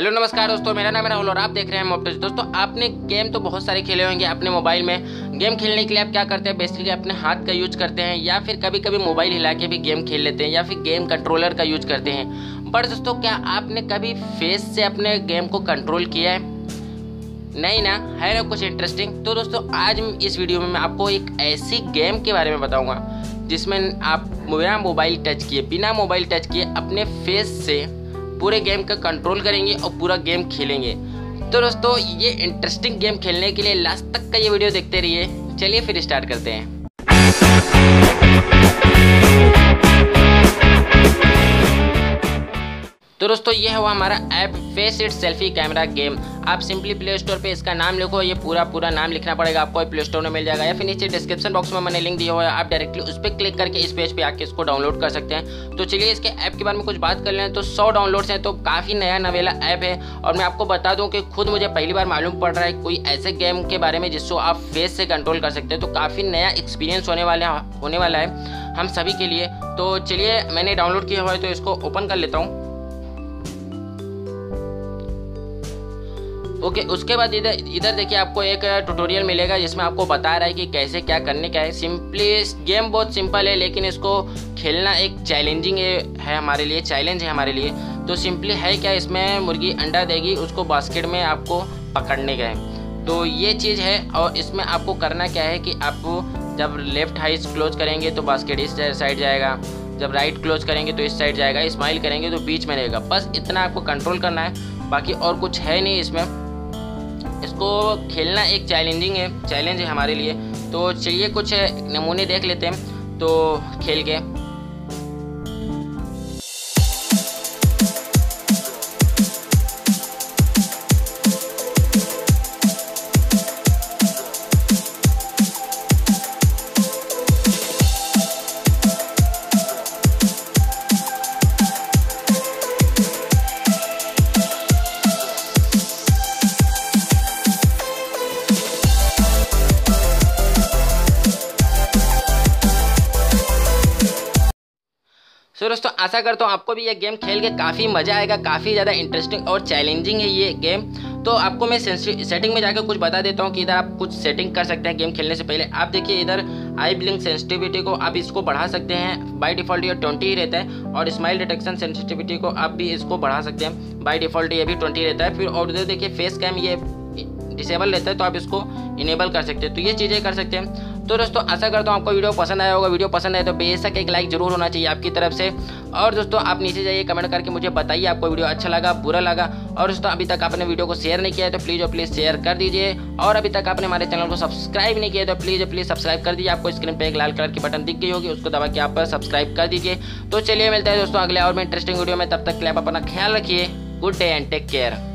Hello नमस्कार दोस्तों, मेरा नाम है राहुल और आप देख रहे हैं मोबट्रिक्स। दोस्तों, आपने गेम तो बहुत सारे खेले होंगे अपने मोबाइल में। गेम खेलने के लिए आप क्या करते हैं, बेसिकली अपने हाथ का यूज करते हैं या फिर कभी कभी मोबाइल हिला के भी गेम खेल लेते हैं या फिर गेम कंट्रोलर का यूज करते हैं। पर दोस्तों, क्या आपने कभी फेस से अपने गेम को कंट्रोल किया है? नहीं ना, है ना कुछ इंटरेस्टिंग। तो दोस्तों, आज इस वीडियो में मैं आपको एक ऐसी गेम के बारे में बताऊँगा जिसमें आप बिना मोबाइल टच किए अपने फेस से पूरे गेम का कंट्रोल करेंगे और पूरा गेम खेलेंगे। तो दोस्तों, ये इंटरेस्टिंग गेम खेलने के लिए लास्ट तक का ये वीडियो देखते रहिए। चलिए फिर स्टार्ट करते हैं। तो दोस्तों, ये है वो हमारा app face it selfie camera game. आप सिंपली प्ले स्टोर पे इसका नाम लिखो, ये पूरा नाम लिखना पड़ेगा आपको, प्ले स्टोर में मिल जाएगा या फिर नीचे डिस्क्रिप्शन बॉक्स में मैंने लिंक दिया हुआ है, आप डायरेक्टली उस पर क्लिक करके इस पेज पे आके इसको डाउनलोड कर सकते हैं। तो चलिए इसके ऐप के बारे में कुछ बात कर लें। तो 100 डाउनलोड्स हैं, तो काफ़ी नया नवेला ऐप है। और मैं आपको बता दूं कि खुद मुझे पहली बार मालूम पड़ रहा है कोई ऐसे गेम के बारे में जिसको आप फेस से कंट्रोल कर सकते हैं। तो काफ़ी नया एक्सपीरियंस होने वाला है हम सभी के लिए। तो चलिए, मैंने डाउनलोड किया हुआ है तो इसको ओपन कर लेता हूँ। ओके, उसके बाद इधर देखिए आपको एक ट्यूटोरियल मिलेगा जिसमें आपको बता रहा है कि कैसे क्या करने क्या है। सिंपली गेम बहुत सिंपल है, लेकिन इसको खेलना एक चैलेंजिंग है हमारे लिए, चैलेंज है हमारे लिए। तो सिंपली है क्या, इसमें मुर्गी अंडा देगी, उसको बास्केट में आपको पकड़ने का है। तो ये चीज़ है, और इसमें आपको करना क्या है कि आपको जब लेफ्ट हाइज क्लोज करेंगे तो बास्केट इस साइड जाएगा, जब राइट क्लोज करेंगे तो इस साइड जाएगा, स्माइल करेंगे तो बीच में रहेगा। बस इतना आपको कंट्रोल करना है, बाकी और कुछ है नहीं इसमें। इसको खेलना एक चैलेंज है हमारे लिए। तो चलिए कुछ नमूने देख लेते हैं तो खेल के। तो दोस्तों, आशा करता हूँ आपको भी ये गेम खेल के काफ़ी मज़ा आएगा। काफ़ी ज़्यादा इंटरेस्टिंग और चैलेंजिंग है ये गेम। तो आपको मैं सेटिंग में जाकर कुछ बता देता हूँ कि इधर आप कुछ सेटिंग कर सकते हैं गेम खेलने से पहले। आप देखिए इधर आई ब्लिंक सेंसिटिविटी को आप इसको बढ़ा सकते हैं, बाय डिफ़ॉल्ट ये 20 ही रहता है। और स्माइल डिटेक्शन सेंसिटिविटी को आप भी इसको बढ़ा सकते हैं, बाय डिफ़ॉल्ट ये भी 20 रहता है। फिर और उधर देखिए फेस कैम ये डिसेबल रहता है, तो आप इसको इनेबल कर सकते हैं। तो ये चीज़ें कर सकते हैं। तो दोस्तों, आशा करता हूँ आपको वीडियो पसंद आया होगा। वीडियो पसंद आए तो बेशक एक लाइक जरूर होना चाहिए आपकी तरफ से। और दोस्तों, आप नीचे जाइए, कमेंट करके मुझे बताइए आपको वीडियो अच्छा लगा, बुरा लगा। और दोस्तों, अभी तक आपने वीडियो को शेयर नहीं किया है तो प्लीज़ और प्लीज़ शेयर कर दीजिए। और अभी तक आपने हमारे चैनल को सब्सक्राइब नहीं किया है तो प्लीज़ और प्लीज़ सब्सक्राइब कर दीजिए। आपको स्क्रीन पर एक लाल कलर की बटन दिख गई होगी, उसको दबा के आप सब्सक्राइब कर दीजिए। तो चलिए मिलता है दोस्तों अगले और इंटरेस्टिंग वीडियो में। तब तक के लिए आप अपना ख्याल रखिए। Good day and take care.